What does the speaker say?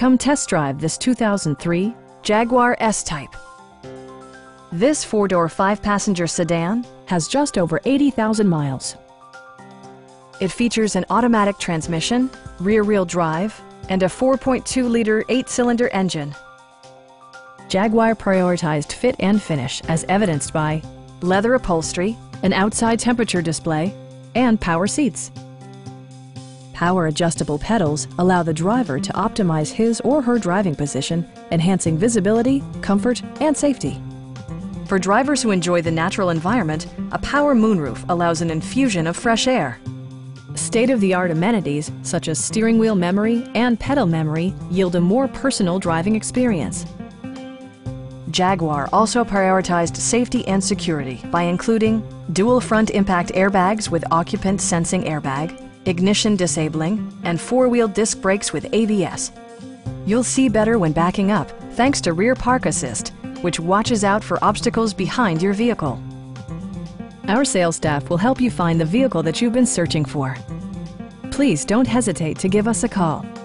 Come test drive this 2003 Jaguar S-Type. This four-door, five-passenger sedan has just over 80,000 miles. It features an automatic transmission, rear-wheel drive, and a 4.2-liter 8-cylinder engine. Jaguar prioritized fit and finish as evidenced by leather upholstery, an outside temperature display, and power seats. Power adjustable pedals allow the driver to optimize his or her driving position, enhancing visibility, comfort, and safety. For drivers who enjoy the natural environment, a power moonroof allows an infusion of fresh air. State-of-the-art amenities such as steering wheel memory and pedal memory yield a more personal driving experience. Jaguar also prioritized safety and security by including dual front impact airbags with occupant sensing airbag, ignition disabling, and four-wheel disc brakes with ABS. You'll see better when backing up thanks to rear park assist, which watches out for obstacles behind your vehicle. Our sales staff will help you find the vehicle that you've been searching for. Please don't hesitate to give us a call.